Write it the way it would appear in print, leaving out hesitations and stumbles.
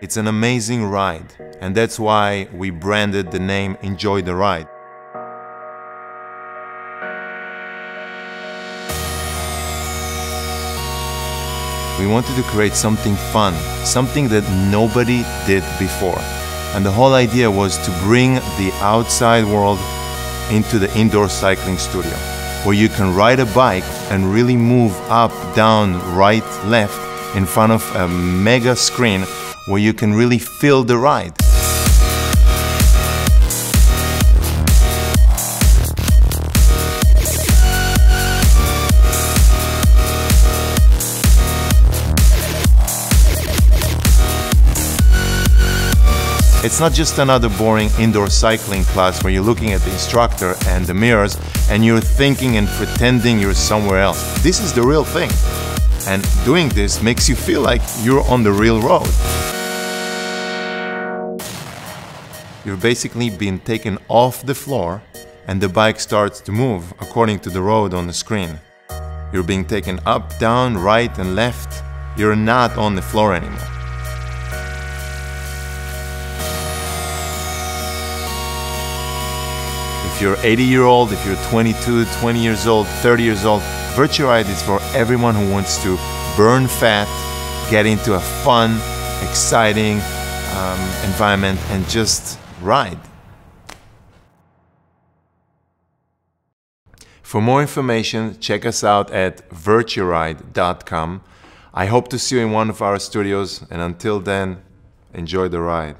It's an amazing ride, and that's why we branded the name Enjoy the Ride. We wanted to create something fun, something that nobody did before. And the whole idea was to bring the outside world into the indoor cycling studio, where you can ride a bike and really move up, down, right, left in front of a mega screen where you can really feel the ride. It's not just another boring indoor cycling class where you're looking at the instructor and the mirrors and you're thinking and pretending you're somewhere else. This is the real thing. And doing this makes you feel like you're on the real road. You're basically being taken off the floor and the bike starts to move according to the road on the screen. You're being taken up, down, right and left. You're not on the floor anymore. If you're 80-year-old, if you're 22, 20 years old, 30 years old, VirtuRide is for everyone who wants to burn fat, get into a fun, exciting environment and just ride. For more information, check us out at virturide.com. I hope to see you in one of our studios, and until then, enjoy the ride.